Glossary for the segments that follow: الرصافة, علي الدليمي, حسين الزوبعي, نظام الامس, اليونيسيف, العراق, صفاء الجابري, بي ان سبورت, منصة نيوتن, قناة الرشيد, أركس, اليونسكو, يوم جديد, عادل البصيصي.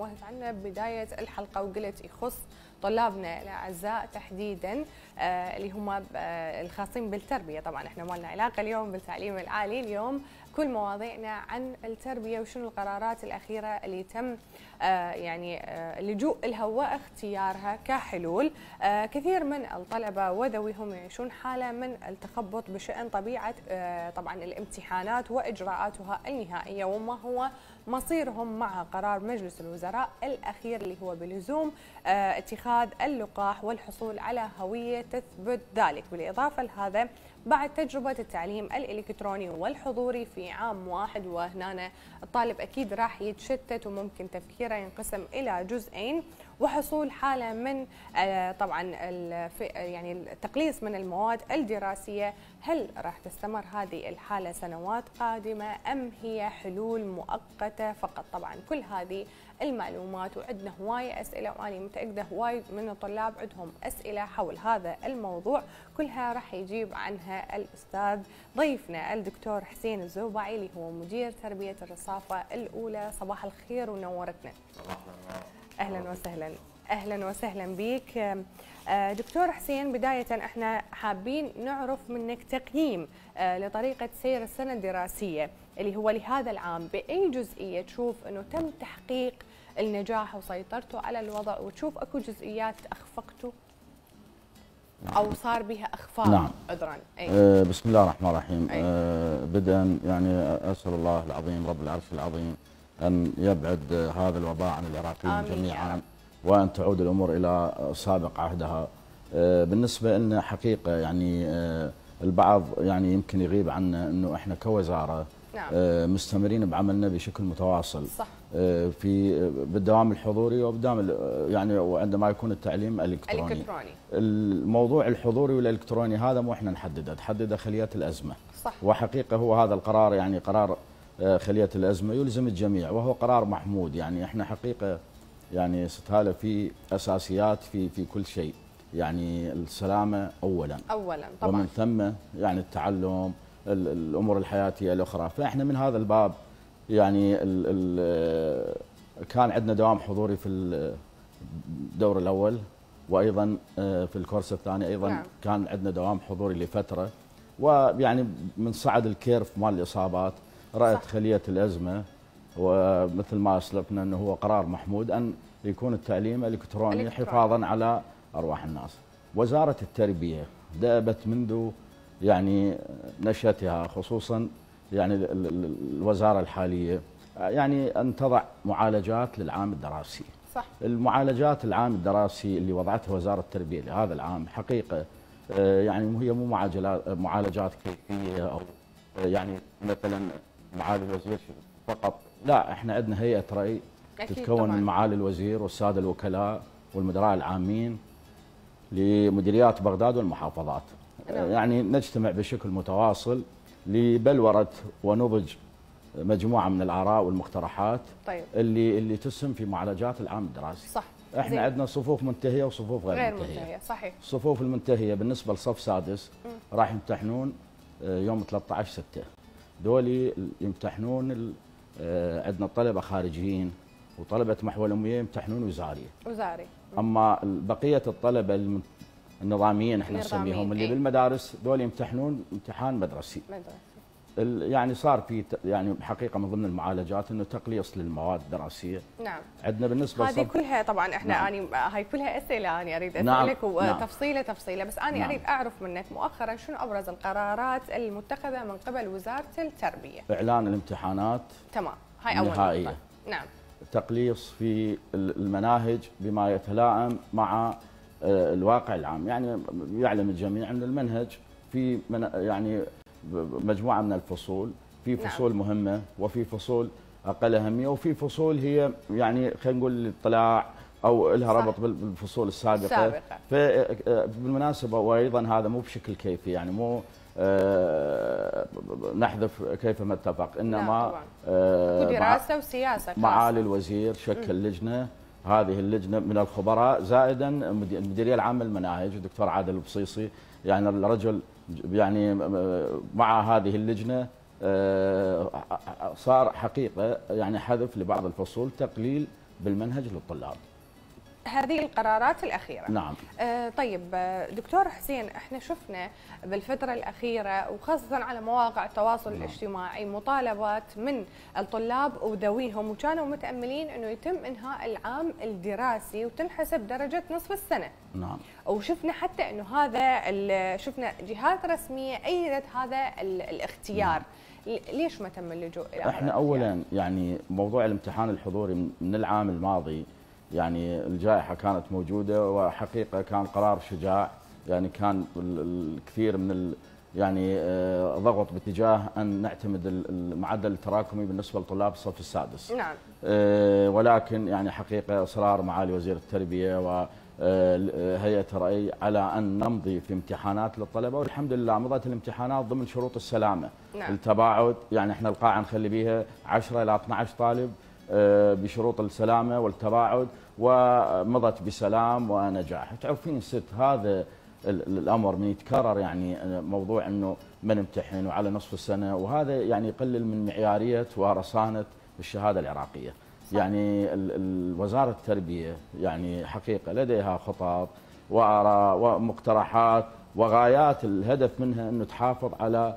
نوهت عنه ببداية الحلقة وقلت يخص طلابنا الأعزاء تحديدا اللي هم الخاصين بالتربية. طبعا احنا ما لنا علاقة اليوم بالتعليم العالي، اليوم كل مواضيعنا عن التربية وشنو القرارات الأخيرة اللي تم يعني اللجوء لها واختيارها كحلول. كثير من الطلبة وذويهم يعيشون حالة من التخبط بشأن طبيعة طبعا الامتحانات وإجراءاتها النهائية وما هو مصيرهم مع قرار مجلس الوزراء الأخير اللي هو بلزوم اتخاذ اللقاح والحصول على هوية تثبت ذلك. بالإضافة لهذا بعد تجربة التعليم الإلكتروني والحضوري في عام واحد، وهنا الطالب أكيد راح يتشتت وممكن تفكيره ينقسم إلى جزئين، وحصول حالة من طبعا يعني التقليص من المواد الدراسية. هل راح تستمر هذه الحالة سنوات قادمة أم هي حلول مؤقتة فقط؟ طبعا كل هذه المعلومات وعندنا هواية أسئلة، وأنا متأكدة هواي من الطلاب عندهم أسئلة حول هذا الموضوع، كلها راح يجيب عنها الأستاذ ضيفنا الدكتور حسين الزوبعي اللي هو مدير تربية الرصافة الأولى. صباح الخير ونورتنا. أهلا وسهلا. أهلا وسهلا بك دكتور حسين. بداية احنا حابين نعرف منك تقييم لطريقة سير السنة الدراسية اللي هو لهذا العام، بأي جزئية تشوف أنه تم تحقيق النجاح وسيطرته على الوضع، وتشوف أكو جزئيات أخفقته أو صار بها أخفاق؟ نعم. عذرا. بسم الله الرحمن الرحيم. بدءا يعني أسأل الله العظيم رب العرش العظيم أن يبعد هذا الوباء عن العراقيين جميعا، وأن تعود الأمور إلى سابق عهدها. بالنسبة لنا حقيقة يعني البعض يعني يمكن يغيب عنا أنه إحنا كوزارة نعم. مستمرين بعملنا بشكل متواصل صح. في بالدوام الحضوري وبدام يعني وعندما يكون التعليم الإلكتروني. الموضوع الحضوري والإلكتروني هذا مو إحنا نحدده، تحدده خلية الأزمة صح. وحقيقة هو هذا القرار يعني قرار خلية الأزمة يلزم الجميع، وهو قرار محمود. يعني إحنا حقيقة يعني استهالة في أساسيات في كل شيء، يعني السلامة أولا طبعا، ومن ثم يعني التعلم الأمور الحياتية الأخرى. فإحنا من هذا الباب يعني كان عندنا دوام حضوري في الدور الأول، وأيضا في الكورس الثاني أيضا نعم. كان عندنا دوام حضوري لفترة، ويعني من صعد الكيرف مال الإصابات رأت خلية الأزمة، ومثل ما أسلفنا أنه هو قرار محمود أن يكون التعليم الإلكتروني حفاظا على أرواح الناس. وزارة التربية دأبت منذ يعني نشأتها، خصوصا يعني الوزارة الحالية، يعني أن تضع معالجات للعام الدراسي صح. المعالجات العام الدراسي اللي وضعتها وزارة التربية لهذا العام حقيقة يعني هي مو معالجات كيفية أو يعني مثلا معالج وزير فقط، لا، احنا عندنا هيئه رأي تتكون من معالي الوزير والساده الوكلاء والمدراء العامين لمديريات بغداد والمحافظات. يعني نجتمع بشكل متواصل لبلوره ونضج مجموعه من الاراء والمقترحات طيب. اللي تسهم في معالجات العام الدراسي صح. احنا عندنا صفوف منتهيه وصفوف غير منتهيه صحيح. الصفوف المنتهيه بالنسبه لصف سادس راح يمتحنون يوم 13/6، دولي يمتحنون. عندنا طلبه خارجيين وطلبه محو الاميه يمتحنون وزاري. اما بقيه الطلبه النظاميين احنا نسميهم اللي بالمدارس، دول يمتحنون امتحان مدرسي. يعني صار في يعني حقيقه من ضمن المعالجات انه تقليص للمواد الدراسيه نعم. عندنا بالنسبه هذه كلها طبعا احنا نعم. اني هاي كلها اسئله انا اريد اسالك نعم. تفصيله بس انا نعم. اريد اعرف منك مؤخرا شنو ابرز القرارات المتخذه من قبل وزاره التربيه؟ اعلان الامتحانات تمام، هاي اول نقطه نعم. تقليص في المناهج بما يتلائم مع الواقع العام. يعني يعلم الجميع ان المنهج في يعني مجموعة من الفصول، في فصول نعم. مهمة، وفي فصول أقل أهمية، وفي فصول هي يعني خلينا نقول للإطلاع أو لها ربط بالفصول السابقة. فبالمناسبة وأيضا هذا مو بشكل كيفي، يعني مو نحذف كيفما اتفق، إنما دراسة وسياسة. معالي الوزير شكل لجنة، هذه اللجنة من الخبراء، زائدا المديرية العامة للمناهج الدكتور عادل البصيصي، يعني الرجل يعني مع هذه اللجنة صار حقيقة يعني حذف لبعض الفصول، تقليل بالمنهج للطلاب. هذه القرارات الأخيرة. نعم. طيب دكتور حسين، احنا شفنا بالفترة الأخيرة وخاصة على مواقع التواصل الاجتماعي مطالبات من الطلاب وذويهم، وكانوا متأملين انه يتم انهاء العام الدراسي وتنحسب درجة نصف السنة. نعم. وشفنا حتى انه هذا شفنا جهات رسمية أيدت هذا الاختيار. نعم. ليش ما تم اللجوء الى احنا اولا يعني موضوع الامتحان الحضوري من العام الماضي، يعني الجائحة كانت موجودة، وحقيقة كان قرار شجاع، يعني كان الكثير من يعني ضغط باتجاه أن نعتمد المعدل التراكمي بالنسبة لطلاب الصف السادس. نعم. ولكن يعني حقيقة إصرار معالي وزير التربية وهيئة الرأي على أن نمضي في امتحانات للطلبة، والحمد لله مضت الامتحانات ضمن شروط السلامة. نعم. التباعد، يعني احنا القاعة نخلي بيها 10 إلى 12 طالب بشروط السلامة والتباعد، ومضت بسلام ونجاح. تعرفين ست هذا الأمر من يتكرر، يعني موضوع أنه من امتحن وعلى نصف السنة، وهذا يعني يقلل من معيارية ورصانة الشهادة العراقية. صح. يعني وزارة التربية يعني حقيقة لديها خطط وآراء ومقترحات وغايات، الهدف منها أنه تحافظ على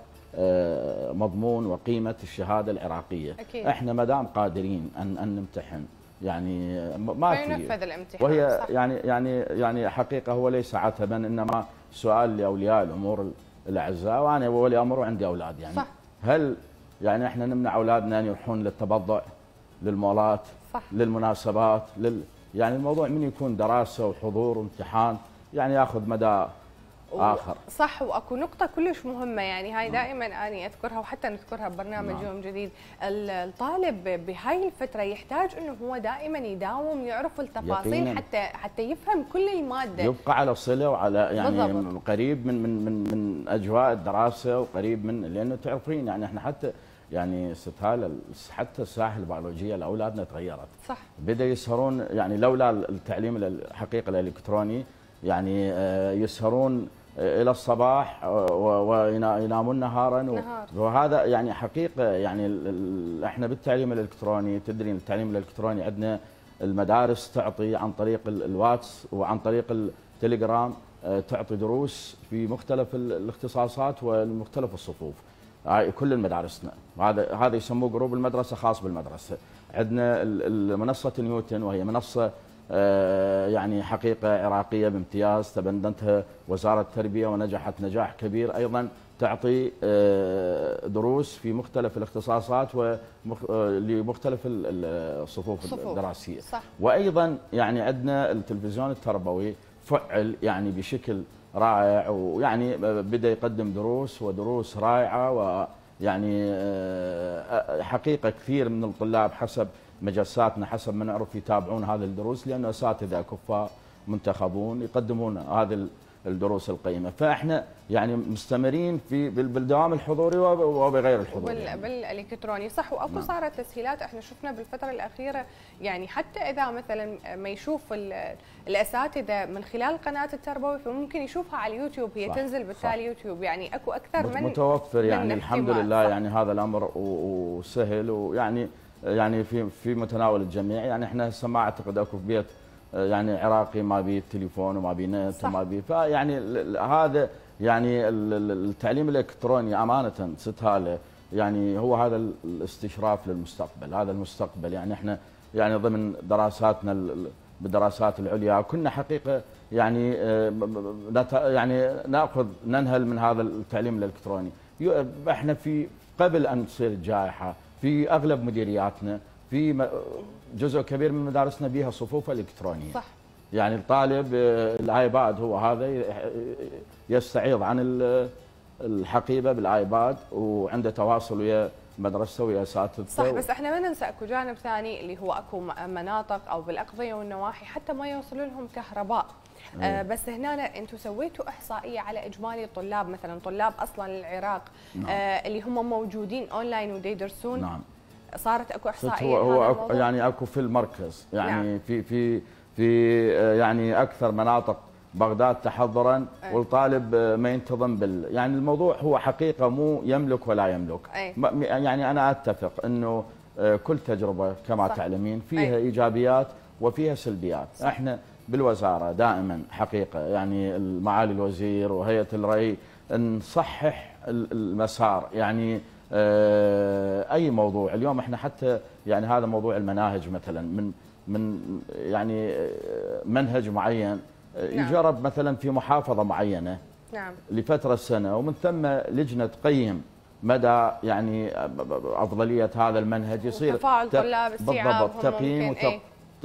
مضمون وقيمة الشهادة العراقية. أكيد. احنا ما دام قادرين أن نمتحن، يعني ما ينفذ الامتحان. وهي صح. يعني حقيقة هو ليس عتبا، انما سؤال لاولياء الامور الاعزاء، وانا ولي امر وعندي اولاد، يعني صح. هل يعني احنا نمنع اولادنا ان يروحون للتبضع، للمولات، صح. للمناسبات، يعني الموضوع من يكون دراسة وحضور وامتحان يعني ياخذ مدى آخر. صح. واكو نقطة كلش مهمة، يعني هاي دائما أنا أذكرها وحتى نذكرها ببرنامج يوم جديد، الطالب بهاي الفترة يحتاج أنه هو دائما يداوم، يعرف التفاصيل حتى يفهم كل المادة، يبقى على صلة وعلى يعني بالضبط. قريب من من من من أجواء الدراسة، وقريب من، لأنه تعرفين يعني احنا حتى يعني استهال حتى الساحة البيولوجية لأولادنا تغيرت. صح. بدأ يسهرون، يعني لولا التعليم الحقيقي الإلكتروني يعني يسهرون إلى الصباح وينامون نهارا، وهذا يعني حقيقة يعني احنا بالتعليم الإلكتروني تدرين التعليم الإلكتروني عندنا المدارس تعطي عن طريق الواتس وعن طريق التليجرام، تعطي دروس في مختلف الاختصاصات ومختلف الصفوف، كل المدارسنا هذا يسموه جروب المدرسة، خاص بالمدرسة. عندنا منصة نيوتن، وهي منصة يعني حقيقة عراقية بامتياز، تبندتها وزارة التربية ونجحت نجاح كبير أيضا، تعطي دروس في مختلف الاختصاصات ولمختلف الصفوف الدراسية. صح. وأيضا يعني عندنا التلفزيون التربوي فعل يعني بشكل رائع، ويعني بدأ يقدم دروس ودروس رائعة، ويعني حقيقة كثير من الطلاب حسب مجلساتنا حسب ما نعرف يتابعون هذه الدروس، لأنه أساتذة كفاء منتخبون يقدمون هذه الدروس القيمة. فإحنا يعني مستمرين في بالدوام الحضوري وبغير الحضوري، يعني بالإلكتروني. صح. وأكو صارت تسهيلات، إحنا شفنا بالفترة الأخيرة، يعني حتى إذا مثلا ما يشوف الأساتذة من خلال قناة التربوي فممكن يشوفها على اليوتيوب، هي صح. تنزل بالتالي صح. يوتيوب، يعني أكو أكثر من متوفر، يعني الحمد لله. صح. يعني هذا الأمر وسهل، ويعني في متناول الجميع. يعني احنا هسه ما اعتقد اكو في بيت يعني عراقي ما بيه تليفون وما بيه نت وما بيه، فيعني هذا يعني التعليم الالكتروني امانه ست هاله، يعني هو هذا الاستشراف للمستقبل، هذا المستقبل. يعني احنا يعني ضمن دراساتنا بالدراسات العليا كنا حقيقه يعني ناخذ ننهل من هذا التعليم الالكتروني. احنا في قبل ان تصير الجائحه في اغلب مديرياتنا في جزء كبير من مدارسنا بيها صفوف الكترونيه. صح. يعني الطالب الايباد هو هذا يستعيض عن الحقيبه بالايباد، وعنده تواصل ويا مدرسته ويا اساتذته. صح. بس احنا ما ننسى اكو جانب ثاني اللي هو اكو مناطق او بالاقضيه والنواحي حتى ما يوصل لهم كهرباء. بس هنا انتم سويتوا احصائيه على اجمالي الطلاب، مثلا طلاب اصلا العراق اللي هم موجودين اونلاين ويدرسون. نعم. صارت اكو احصائيه هو أكو يعني اكو في المركز، يعني نعم. في يعني اكثر مناطق بغداد تحضرا، والطالب ما ينتظم يعني الموضوع هو حقيقه مو يملك ولا يملك. يعني انا اتفق انه كل تجربة كما تعلمين فيها إيجابيات وفيها سلبيات. احنا بالوزارة دائما حقيقة يعني معالي الوزير وهيئة الرأي نصحح المسار، يعني أي موضوع اليوم احنا حتى يعني هذا موضوع المناهج مثلا من يعني منهج معين يجرب مثلا في محافظة معينة لفترة سنة، ومن ثم لجنة تقيم مدى يعني أفضلية هذا المنهج، يصير بالضبط تقييم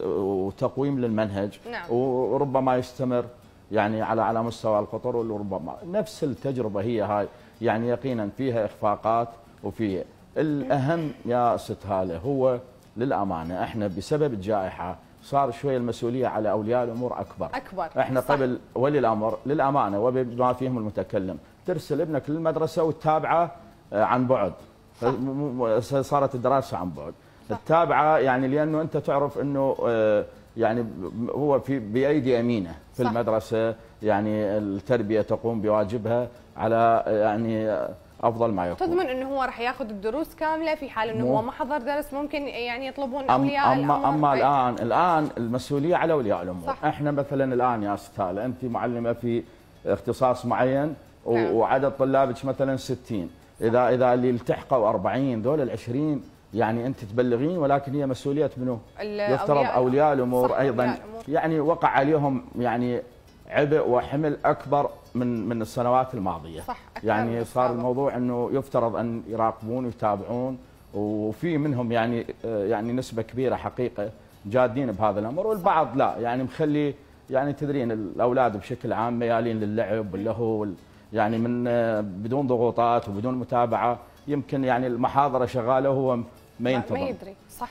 وتقويم للمنهج، وربما يستمر يعني على مستوى القطر، وربما نفس التجربة هي هاي، يعني يقينا فيها إخفاقات. وفي الأهم يا ست هالة هو للأمانة احنا بسبب الجائحة صار شوية المسؤولية على أولياء الأمور أكبر. احنا قبل ولي الأمر للأمانة وبما فيهم المتكلم ترسل ابنك للمدرسة وتتابعه عن بعد، صارت الدراسة عن بعد تتابعه، يعني لأنه أنت تعرف أنه يعني هو في بأيدي أمينة في المدرسة، يعني التربية تقوم بواجبها على يعني افضل ما يكون. تضمن انه هو راح ياخذ الدروس كامله في حال انه هو ما حضر درس، ممكن يعني يطلبون اولياء الامور. اما الان المسؤوليه على اولياء الامور. احنا مثلا الان يا استاذ انت معلمه في اختصاص معين وعدد طلابك مثلا 60، اذا اللي التحقوا 40 ذول ال 20 يعني انت تبلغين، ولكن هي مسؤوليه منو؟ يفترض اولياء الامور ايضا يعني وقع عليهم يعني عبء وحمل اكبر من السنوات الماضيه. صح، يعني صار الموضوع انه يفترض ان يراقبون ويتابعون، وفي منهم يعني نسبه كبيره حقيقه جادين بهذا الامر، والبعض لا، يعني مخلي يعني تدرين الاولاد بشكل عام ميالين للعب واللهو يعني من بدون ضغوطات وبدون متابعه، يمكن يعني المحاضره شغاله وهو ما ينتظر ما يدري. صح.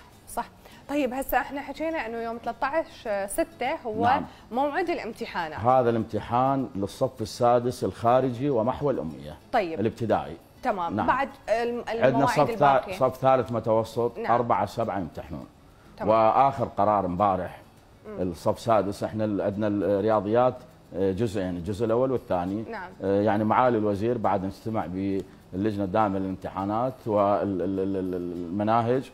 طيب هسه احنا حكينا انه يوم 13/6 هو موعد الامتحانات. هذا الامتحان للصف السادس الخارجي ومحو الاميه. طيب الابتدائي. تمام. بعد المواعيد الباقيه. عندنا صف ثالث متوسط 4/7 يمتحنون. تمام. واخر قرار امبارح الصف السادس، احنا عندنا الرياضيات جزئين، الجزء الاول والثاني. يعني معالي الوزير بعد نجتمع اللجنة الدائمة للامتحانات والمناهج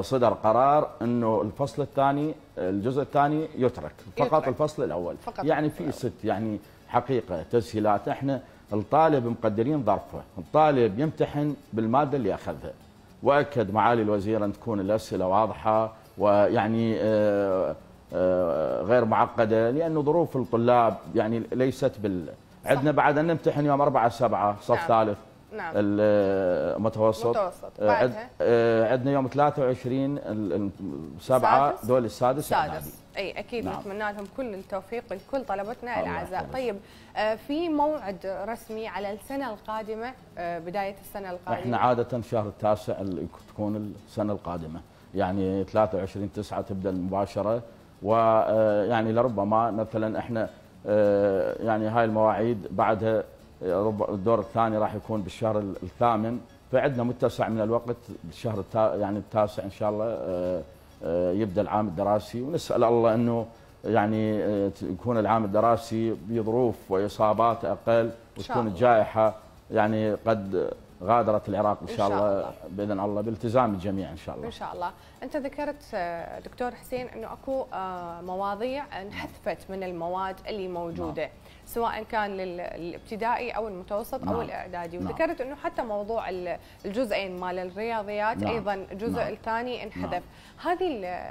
صدر قرار انه الفصل الثاني الجزء الثاني يترك فقط الفصل الاول، يعني في يعني حقيقة تسهيلات. احنا الطالب مقدرين ظرفه، الطالب يمتحن بالمادة اللي اخذها، واكد معالي الوزير ان تكون الاسئلة واضحة ويعني غير معقدة، لانه ظروف الطلاب يعني ليست عندنا بعد ان نمتحن يوم 4/7 صف ثالث المتوسط. عندنا يوم 23/7 دول السادس. اي اكيد نتمنى لهم كل التوفيق لكل طلبتنا الاعزاء. طيب في موعد رسمي على السنه القادمه، بدايه السنه القادمه؟ احنا عاده شهر التاسع تكون السنه القادمه، يعني 23/9 تبدا المباشره، ويعني لربما مثلا احنا يعني هاي المواعيد بعدها الدور الثاني راح يكون بالشهر الثامن، فعندنا متسع من الوقت بالشهر يعني التاسع ان شاء الله يبدا العام الدراسي، ونسال الله انه يعني يكون العام الدراسي بظروف واصابات اقل، وتكون الجائحه يعني قد غادرت العراق ان شاء الله باذن الله بالتزام الجميع ان شاء الله. ان شاء الله. انت ذكرت دكتور حسين انه اكو مواضيع انحذفت من المواد اللي موجوده سواء كان للابتدائي او المتوسط او الاعدادي، وذكرت انه حتى موضوع الجزئين مال الرياضيات ايضا الجزء الثاني انحذف. هذه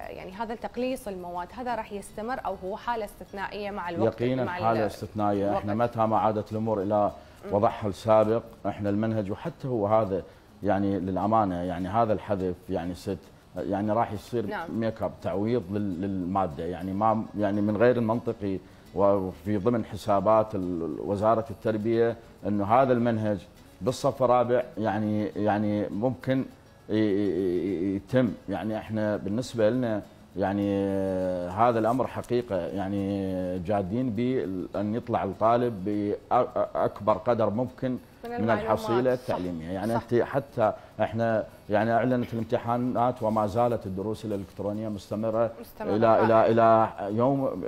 يعني هذا تقليص المواد هذا راح يستمر او هو حاله استثنائيه مع الوقت؟ يقينا حاله استثنائيه. احنا متى ما عادت الامور الى وضعها السابق، احنا المنهج وحتى هو هذا يعني للامانه يعني هذا الحذف يعني يعني راح يصير ميك اب تعويض للماده، يعني ما يعني من غير المنطقي، وفي ضمن حسابات وزاره التربيه انه هذا المنهج بالصف الرابع يعني ممكن يتم. يعني احنا بالنسبه لنا يعني هذا الامر حقيقه يعني جادين بان يطلع الطالب باكبر قدر ممكن من الحصيله التعليميه. يعني انت حتى احنا يعني اعلنت الامتحانات وما زالت الدروس الالكترونيه مستمره الى يوم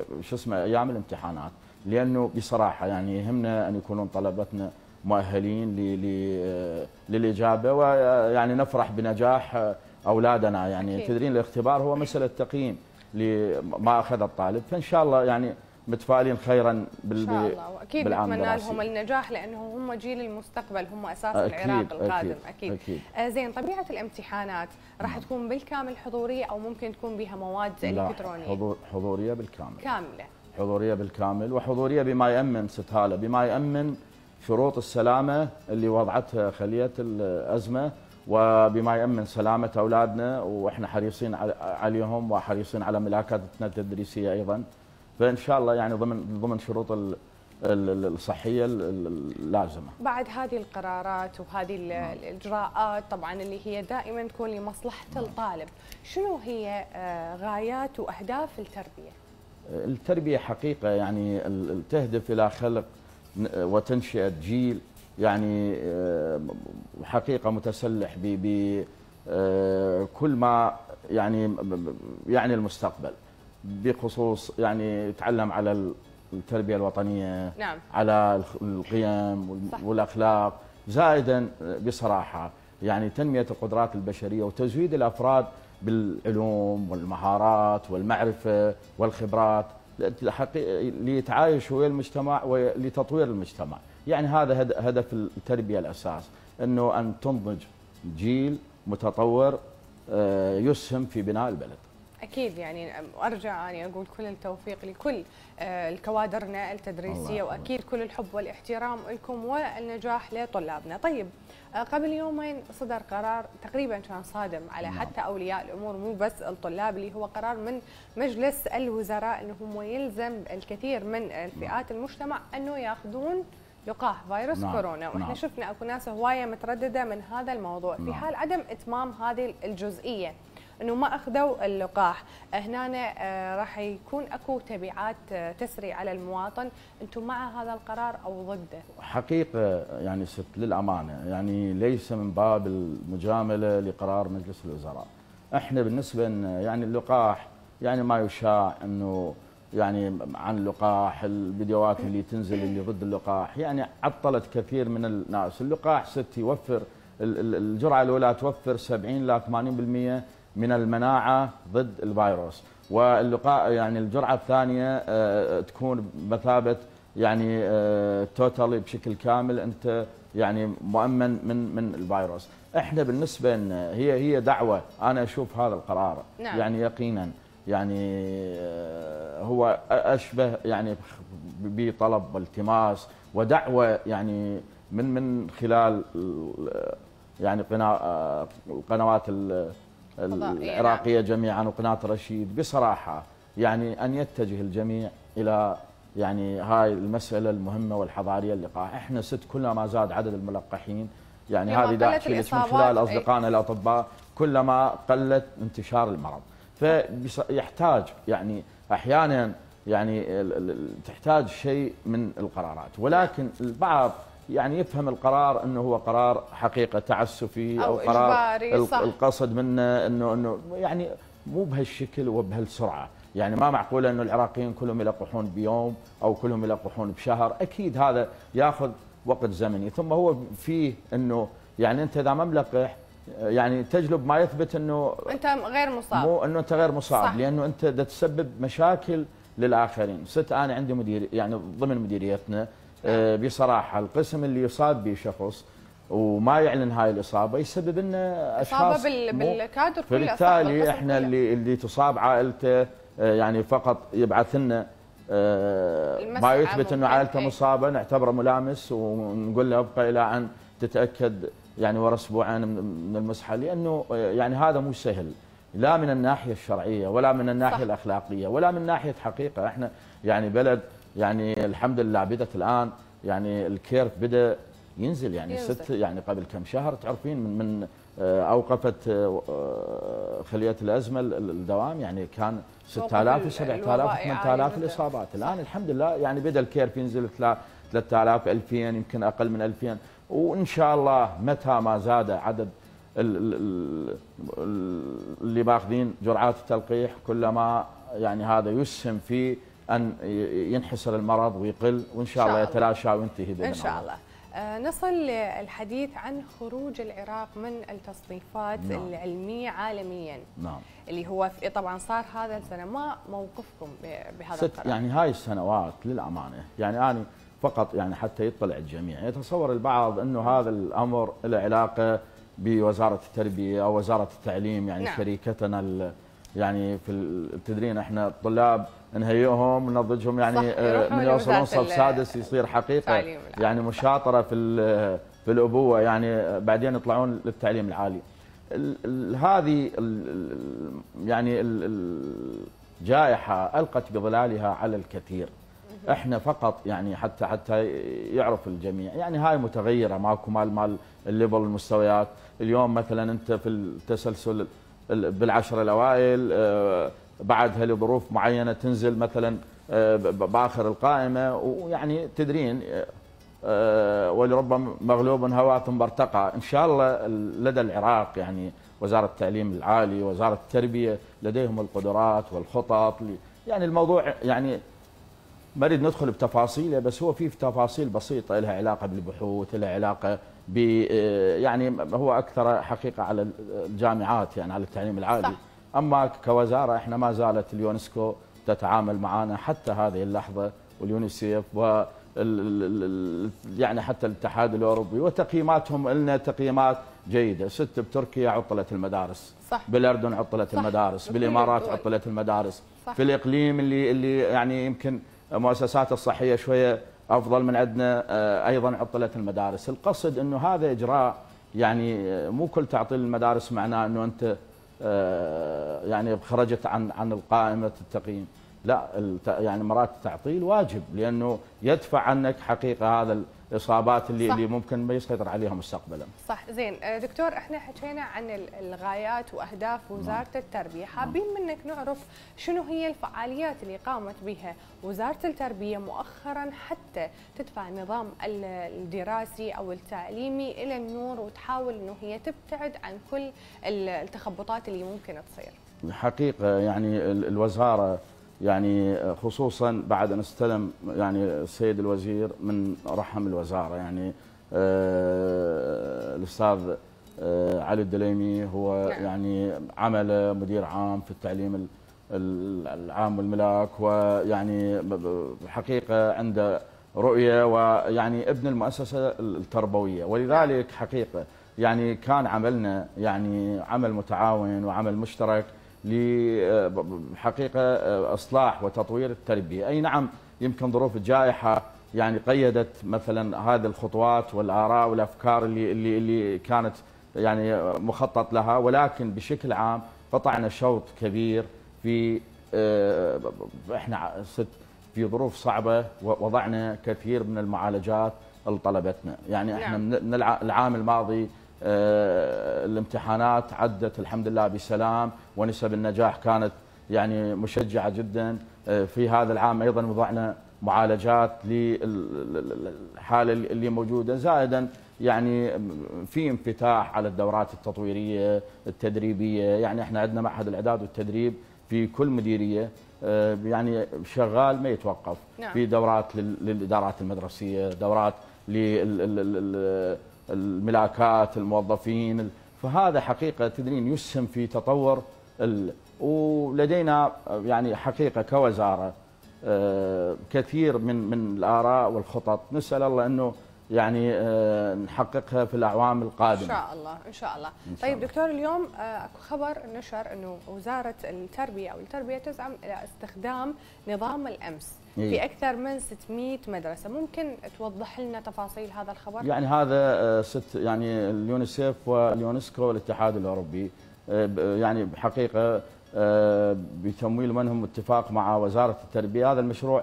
ايام الامتحانات، لانه بصراحه يعني يهمنا ان يكونون طلبتنا مؤهلين للاجابه، ويعني نفرح بنجاح أولادنا يعني أكيد. تدرين الاختبار هو مسألة تقييم لما أخذ الطالب، فإن شاء الله يعني متفائلين خيرا إن شاء الله. وأكيد نتمنى لهم النجاح لأنه هم جيل المستقبل، هم أساس العراق القادم أكيد. زين، طبيعة الامتحانات راح تكون بالكامل حضورية أو ممكن تكون بها مواد إلكترونية؟ حضورية بالكامل، كاملة حضورية بالكامل، وحضورية بما يأمن ستهالة، بما يأمن شروط السلامة اللي وضعتها خلية الأزمة، وبما يأمن سلامة أولادنا، وإحنا حريصين عليهم وحريصين على ملاكاتنا التدريسية أيضا، فإن شاء الله يعني ضمن شروط الصحية اللازمة. بعد هذه القرارات وهذه الإجراءات طبعا اللي هي دائما تكون لمصلحة الطالب، شنو هي غايات وأهداف التربية؟ التربية حقيقة يعني تهدف إلى خلق وتنشئة جيل يعني حقيقة متسلح بكل ما يعني المستقبل، بخصوص يعني يتعلم على التربية الوطنية، نعم، على القيم والأخلاق، زائدا بصراحة يعني تنمية القدرات البشرية وتزويد الأفراد بالعلوم والمهارات والمعرفة والخبرات ليتعايش ويا المجتمع ولتطوير المجتمع. يعني هذا هدف التربية الأساس، أنه أن تنضج جيل متطور يسهم في بناء البلد. أكيد يعني أرجع أني أقول كل التوفيق لكل الكوادرنا التدريسية، وأكيد كل الحب والاحترام لكم والنجاح لطلابنا. طيب، قبل يومين صدر قرار تقريبا كان صادم على حتى أولياء الأمور، مو بس الطلاب، اللي هو قرار من مجلس الوزراء أنه هم يلزم الكثير من فئات المجتمع أنه يأخذون لقاح فيروس كورونا، واحنا شفنا أكو ناس هواية مترددة من هذا الموضوع في حال عدم إتمام هذه الجزئية انه ما اخذوا اللقاح، هنا راح يكون اكو تبعات تسري على المواطن، انتم مع هذا القرار او ضده؟ حقيقه يعني ست للامانه يعني ليس من باب المجامله لقرار مجلس الوزراء، احنا بالنسبه لنا يعني اللقاح يعني ما يشاع انه يعني عن اللقاح، الفيديوهات اللي تنزل اللي ضد اللقاح يعني عطلت كثير من الناس. اللقاح ست يوفر الجرعه الاولى توفر 70 ل 80% من المناعة ضد الفيروس، واللقاء يعني الجرعة الثانية تكون بمثابة يعني توتالي بشكل كامل أنت يعني مؤمن من الفيروس. احنا بالنسبة لنا هي دعوة، أنا أشوف هذا القرار يعني يقينا يعني هو أشبه يعني بطلب والتماس ودعوة يعني من خلال يعني القنوات العراقية جميعا وقناة الرشيد بصراحة، يعني أن يتجه الجميع إلى يعني هاي المسألة المهمة والحضارية اللقاح. احنا ست كلما زاد عدد الملقحين يعني هذه داعشة من خلال أصدقائنا الأطباء كلما قلت انتشار المرض، فيحتاج يعني أحيانا يعني تحتاج شيء من القرارات، ولكن البعض يعني يفهم القرار انه هو قرار حقيقه تعسفي او قرار القصد منه انه يعني مو بهالشكل وبهالسرعه، يعني ما معقوله انه العراقيين كلهم يلقحون بيوم او كلهم يلقحون بشهر، اكيد هذا ياخذ وقت زمني، ثم هو فيه انه يعني انت اذا ما ملقح يعني تجلب ما يثبت انه انت غير مصاب، مو انه انت غير مصاب صح. لانه انت تسبب مشاكل للاخرين. ست انا عندي مدير يعني ضمن مديريتنا بصراحة القسم اللي يصاب به شخص وما يعلن هاي الإصابة يسبب لنا أشخاص إصابة بالكادر كله، فبالتالي إحنا اللي تصاب عائلته يعني فقط يبعث لنا ما يثبت إنه عائلته مصابة نعتبره ملامس ونقول له ابقى إلى أن تتأكد يعني ورا أسبوعين من المسحة، لأنه يعني هذا مو سهل لا من الناحية الشرعية ولا من الناحية صح. الأخلاقية ولا من ناحية حقيقة. إحنا يعني بلد يعني الحمد لله بدت الآن يعني الكيرف بدأ ينزل يعني ست يعني قبل كم شهر تعرفين من أوقفت خلية الأزمة الدوام يعني كان 6000 و7000 و8000 الإصابات، الآن الحمد لله يعني بدأ الكيرف ينزل 3000 2000 يمكن أقل من 2000، وإن شاء الله متى ما زاد عدد اللي باخذين جرعات التلقيح كلما يعني هذا يسهم في أن ينحسر المرض ويقل، وإن شاء الله يتلاشى وينتهي بإذن الله. نصل للحديث عن خروج العراق من التصنيفات العلمية عالميا. نعم. اللي هو طبعا صار هذا السنة، ما موقفكم بهذا القرار؟ يعني هاي السنوات للأمانة يعني أنا فقط يعني حتى يطلع الجميع، يتصور البعض أنه هذا الأمر له علاقة بوزارة التربية أو وزارة التعليم يعني. نعم. شريكتنا يعني في تدرين احنا الطلاب نهيئهم وننضجهم يعني من يوصلون صف سادس يصير حقيقه يعني مشاطره في الابوه يعني بعدين يطلعون للتعليم العالي. هذه يعني الجائحه القت بظلالها على الكثير، احنا فقط يعني حتى يعرف الجميع يعني هاي متغيره، ماكو مال الليفل المستويات. اليوم مثلا انت في التسلسل بالعشر الأوائل، بعدها لظروف معينة تنزل مثلا بآخر القائمة، ويعني تدرين ولربما مغلوب هوى ثم ارتقى. إن شاء الله لدى العراق يعني وزارة التعليم العالي وزارة التربية لديهم القدرات والخطط، يعني الموضوع يعني ما نريد ندخل بتفاصيله، بس هو فيه تفاصيل بسيطة لها علاقة بالبحوث، لها علاقة يعني هو أكثر حقيقة على الجامعات يعني على التعليم العالي. صح. أما كوزارة إحنا ما زالت اليونسكو تتعامل معنا حتى هذه اللحظة، واليونيسيف و يعني حتى الاتحاد الأوروبي، وتقييماتهم لنا تقييمات جيدة. 6 بتركيا عطلت المدارس. صح. بالأردن عطلت. صح. المدارس. صح. بالإمارات عطلت المدارس. صح. في الإقليم اللي يعني يمكن مؤسسات الصحية شوية أفضل من عندنا أيضا عطلت المدارس. القصد أنه هذا إجراء يعني مو كل تعطيل المدارس معناه أنه أنت يعني خرجت عن القائمة التقييم، لا، يعني مرات التعطيل واجب لأنه يدفع عنك حقيقة هذا الإصابات اللي ممكن ما يسيطر عليها مستقبلا. صح. زين دكتور، احنا حكينا عن الغايات وأهداف وزارة التربية، حابين منك نعرف شنو هي الفعاليات اللي قامت بها وزارة التربية مؤخرا حتى تدفع النظام الدراسي أو التعليمي إلى النور وتحاول أنه هي تبتعد عن كل التخبطات اللي ممكن تصير. الحقيقة يعني الوزارة يعني خصوصا بعد ان استلم يعني السيد الوزير من رحم الوزاره يعني الاستاذ علي الدليمي، هو يعني عمل مدير عام في التعليم العام والملاك، ويعني حقيقه عنده رؤيه ويعني ابن المؤسسه التربويه، ولذلك حقيقه يعني كان عملنا يعني عمل متعاون وعمل مشترك لحقيقة إصلاح وتطوير التربية. أي نعم يمكن ظروف الجائحة يعني قيدت مثلا هذه الخطوات والآراء والأفكار اللي كانت يعني مخطط لها، ولكن بشكل عام قطعنا شوط كبير في احنا في ظروف صعبة، ووضعنا كثير من المعالجات لطلبتنا. يعني احنا من العام الماضي الامتحانات عدت الحمد لله بسلام، ونسب النجاح كانت يعني مشجعة جدا. في هذا العام أيضا وضعنا معالجات للحالة اللي موجودة، زائدا يعني في انفتاح على الدورات التطويرية التدريبية. يعني احنا عندنا معهد الإعداد والتدريب في كل مديرية يعني شغال ما يتوقف. نعم. في دورات للإدارات المدرسية، دورات لل الملاكات، الموظفين، فهذا حقيقة تدرين يسهم في تطور ولدينا يعني حقيقة كوزارة كثير من الآراء والخطط، نسأل الله أنه يعني نحققها في الأعوام القادمة إن شاء الله. إن شاء الله. طيب دكتور، اليوم أكو خبر نشر أنه وزارة التربية أو التربية تزعم إلى استخدام نظام الامس في أكثر من 600 مدرسة، ممكن توضح لنا تفاصيل هذا الخبر؟ يعني هذا يعني اليونيسيف واليونسكو والاتحاد الأوروبي يعني بحقيقة بتمويل منهم اتفاق مع وزارة التربية. هذا المشروع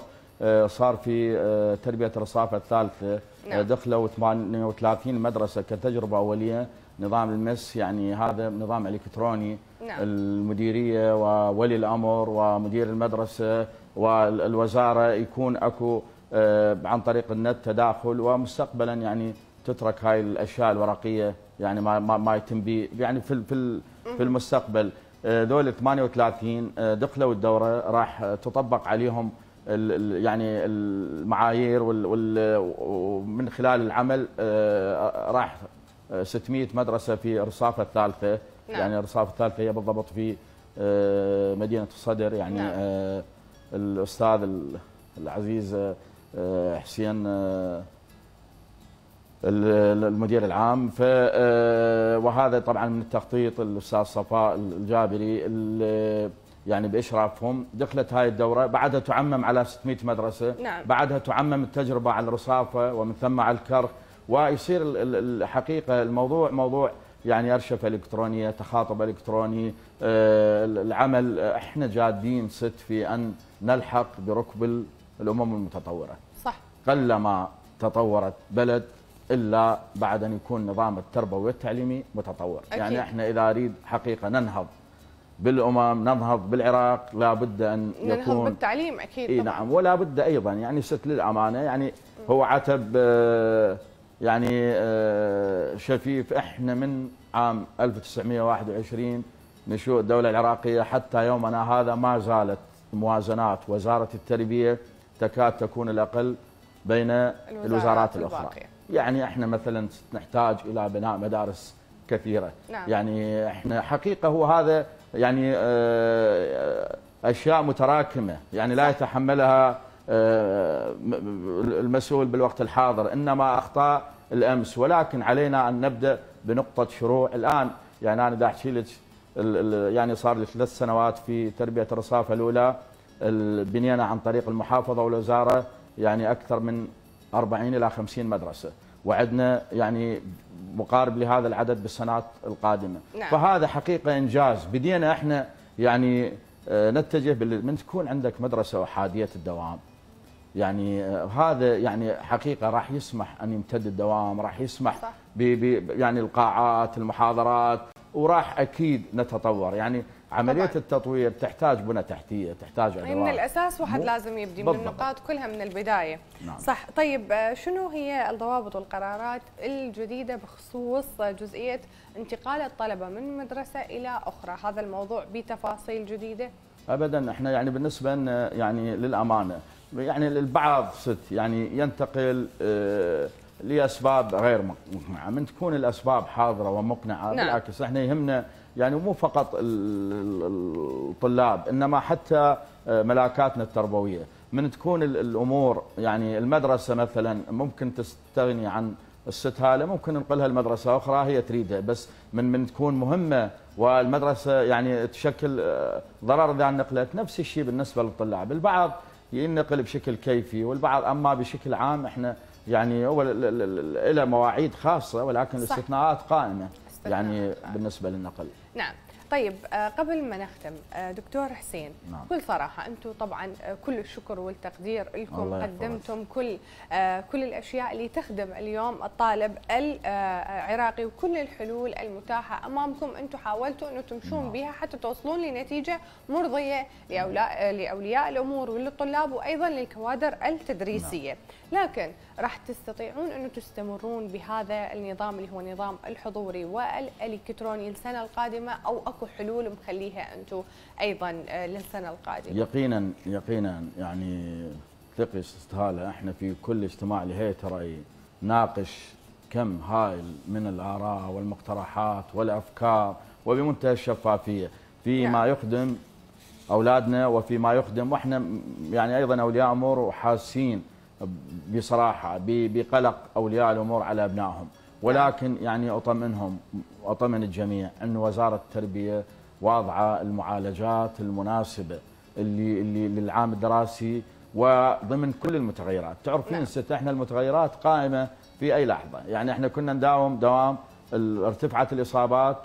صار في تربية الرصافة الثالثة. نعم. دخلوا 38 مدرسة كتجربة أولية نظام المس، يعني هذا نظام إلكتروني. نعم. المديرية وولي الأمر ومدير المدرسة والوزارة يكون أكو عن طريق النت تداخل، ومستقبلا يعني تترك هاي الأشياء الورقية يعني ما يتم بي يعني في المستقبل. دول 38 دخلوا الدورة، راح تطبق عليهم يعني المعايير ومن خلال العمل راح 600 مدرسه في الرصافه الثالثه. نعم. يعني الرصافه الثالثه هي بالضبط في مدينه الصدر يعني. نعم. الاستاذ العزيز حسين المدير العام، وهذا طبعا من التخطيط الاستاذ صفاء الجابري يعني باشرافهم. دخلت هاي الدوره، بعدها تعمم على 600 مدرسه. نعم. بعدها تعمم التجربه على الرصافه ومن ثم على الكرخ، ويصير الحقيقه الموضوع موضوع يعني ارشفه الكترونيه، تخاطب الكتروني، العمل. احنا جادين ست في ان نلحق بركب الامم المتطوره. صح. قلما تطورت بلد الا بعد ان يكون نظام التربوي والتعليمي متطور. أكيد. يعني احنا اذا اريد حقيقه ننهض بالامم، ننهض بالعراق، لا بد ان يكون ننهض بالتعليم. اكيد. إيه نعم. ولا بد ايضا يعني ست للامانه يعني هو عتب يعني شفيف. احنا من عام 1921 نشوء الدوله العراقيه حتى يومنا هذا ما زالت موازنات وزاره التربيه تكاد تكون الاقل بين الوزارات الاخرى. يعني احنا مثلا نحتاج الى بناء مدارس كثيره. نعم. يعني احنا حقيقه هو هذا يعني اشياء متراكمه يعني لا يتحملها المسؤول بالوقت الحاضر، انما اخطاء الامس، ولكن علينا ان نبدا بنقطه شروع الان. يعني انا دا احكي لك يعني صار لي 3 سنوات في تربيه الرصافه الاولى، بنينا عن طريق المحافظه والوزاره يعني اكثر من 40 الى 50 مدرسه، وعندنا يعني مقارب لهذا العدد بالسنوات القادمه. نعم. فهذا حقيقه انجاز بدينا احنا يعني نتجه من تكون عندك مدرسه احاديه الدوام. يعني هذا يعني حقيقه راح يسمح ان يمتد الدوام، راح يسمح يعني القاعات، المحاضرات، وراح اكيد نتطور. يعني عمليه طبعاً. التطوير تحتاج بنى تحتيه، تحتاج ادوات من الاساس. واحد لازم يبدي من النقاط كلها من البدايه. نعم. صح. طيب شنو هي الضوابط والقرارات الجديده بخصوص جزئيه انتقال الطلبه من مدرسه الى اخرى؟ هذا الموضوع بتفاصيل جديده؟ ابدا. احنا يعني بالنسبه لنا يعني للامانه يعني البعض ست يعني ينتقل لاسباب غير مقنعه، من تكون الاسباب حاضره ومقنعه. نعم. بالعكس احنا يهمنا يعني مو فقط الطلاب انما حتى ملاكاتنا التربويه، من تكون الامور يعني المدرسه مثلا ممكن تستغني عن الست هاله، ممكن ننقلها لمدرسه اخرى هي تريدها، بس من تكون مهمه والمدرسه يعني تشكل ضرر اذا نقلت. نفس الشيء بالنسبه للطلاب، البعض ينقل بشكل كيفي والبعض، اما بشكل عام احنا يعني هو له مواعيد خاصه ولكن الاستثناءات قائمه يعني بالنسبه للنقل. نعم. طيب قبل ما نختم دكتور حسين، نعم. بكل صراحه انتم طبعا كل الشكر والتقدير لكم، قدمتم كل الاشياء اللي تخدم اليوم الطالب العراقي، وكل الحلول المتاحه امامكم انتم حاولتوا انه تمشون نعم. بها حتى توصلون لنتيجه مرضيه لاولياء الامور وللطلاب وايضا للكوادر التدريسيه. نعم. لكن راح تستطيعون انه تستمرون بهذا النظام اللي هو النظام الحضوري والالكتروني السنه القادمه، او اكو حلول مخليها انتم ايضا للسنه القادمه؟ يقينا يقينا. يعني ثقي استهاله، احنا في كل اجتماع لهي ترى ناقش كم هائل من الاراء والمقترحات والافكار وبمنتهى الشفافيه فيما نعم. يخدم اولادنا وفيما يخدم، واحنا يعني ايضا اولياء امور وحاسين بصراحه بقلق اولياء الامور على ابنائهم، ولكن يعني اطمنهم، اطمن الجميع ان وزاره التربيه واضعه المعالجات المناسبه اللي للعام الدراسي وضمن كل المتغيرات. تعرفين ست احنا المتغيرات قائمه في اي لحظه، يعني احنا كنا نداوم دوام ارتفعت الاصابات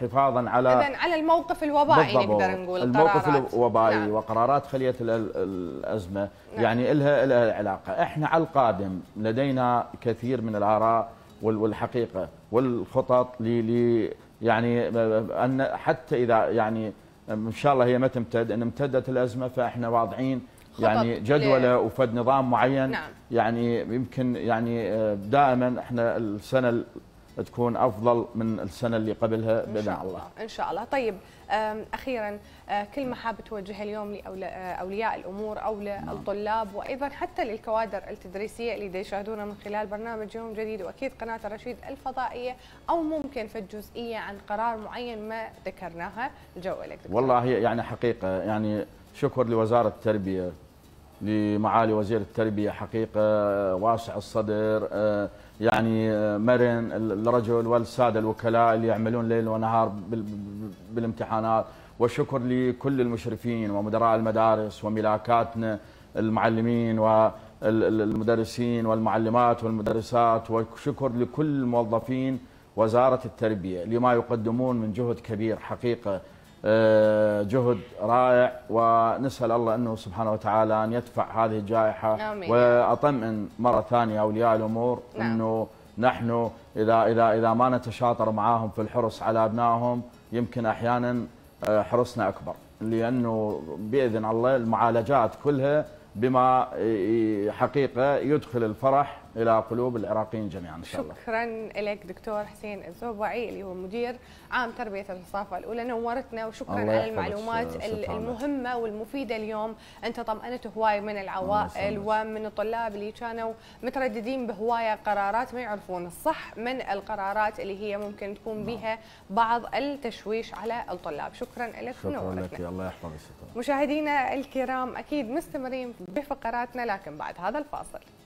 حفاظا على الموقف الوبائي، نقدر نقول الموقف الوبائي. نعم. وقرارات خليه الازمه. نعم. يعني لها علاقه. احنا على القادم لدينا كثير من الاراء والحقيقه والخطط ل يعني ان حتى اذا يعني ان شاء الله هي ما تمتد، ان امتدت الازمه فاحنا واضعين يعني جدوله وفد نظام معين. نعم. يعني يمكن يعني دائما احنا السنه تكون افضل من السنه اللي قبلها باذن الله. ان شاء الله. طيب اخيرا كلمه حابه توجهها اليوم لاولياء الامور او للطلاب وايضا حتى للكوادر التدريسيه اللي يشاهدونا من خلال برنامج يوم جديد واكيد قناه الرشيد الفضائيه او ممكن في الجزئيه عن قرار معين ما ذكرناها، الجو لك دكتور. والله يعني حقيقه يعني شكر لوزاره التربيه، لمعالي وزير التربيه، حقيقه واسع الصدر، يعني مرن الرجل، والساده الوكلاء اللي يعملون ليل ونهار بالامتحانات، والشكر لكل المشرفين ومدراء المدارس وملاكاتنا المعلمين والمدرسين والمعلمات والمدرسات، وشكر لكل موظفين وزاره التربيه لما يقدمون من جهد كبير، حقيقه جهد رائع، ونسأل الله أنه سبحانه وتعالى أن يدفع هذه الجائحة. آمين. وأطمئن مرة ثانية أولياء الأمور أنه نحن إذا ما نتشاطر معاهم في الحرص على أبنائهم يمكن أحيانا حرصنا أكبر، لأنه بإذن الله المعالجات كلها بما حقيقة يدخل الفرح إلى قلوب العراقيين جميعا إن شاء الله. شكرا لك دكتور حسين الزوبعي اللي هو مدير عام تربية الصافة الأولى، نورتنا وشكرا على المعلومات المهمة والمفيدة اليوم. أنت طمأنت هواية من العوائل ومن الطلاب اللي كانوا مترددين بهواية قرارات ما يعرفون الصح من القرارات اللي هي ممكن تكون بها بعض التشويش على الطلاب. شكرا لك، نورتنا. الله يحفظك. مشاهدينا الكرام أكيد مستمرين بفقراتنا لكن بعد هذا الفاصل.